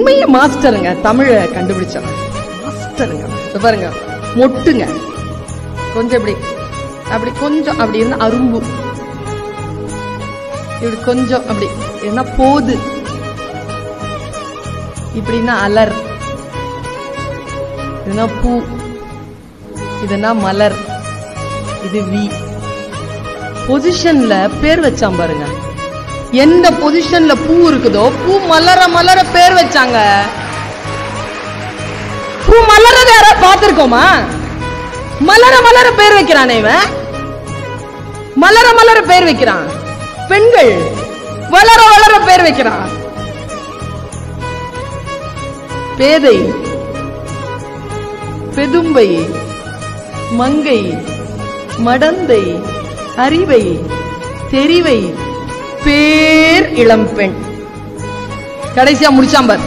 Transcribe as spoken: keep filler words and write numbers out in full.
உண்மையே மாஸ்டருங்க, தமிழை கண்டுபிடிச்சவர் மாஸ்டருங்க. பாருங்க மொட்டுங்க, கொஞ்சம் இப்படி அப்படி கொஞ்சம் அப்படி இருந்தா அரும்பு, இப்படி கொஞ்சம் அப்படி என்ன போது, இப்படின்னா அலர், இதுனா பூ, இதுனா மலர், இது வி. பொசிஷன்ல பேர் வச்சான் பாருங்க, எந்த பொசிஷன்ல பூ இருக்குதோ பூ மலர மலர பேர் வச்சாங்க. பூ மலரத யாரா பார்த்திருக்கோமா? மலர மலர பேர் வைக்கிறானே இவன், மலர மலர பேர் வைக்கிறான். பெண்கள் வளர வளர பேர் வைக்கிறான். பேதை, பெதும்பை, மங்கை, மடந்தை, அறிவை, தெரிவை, பேர் இளம்பெண். கடைசியா முடிச்சாம்பர்.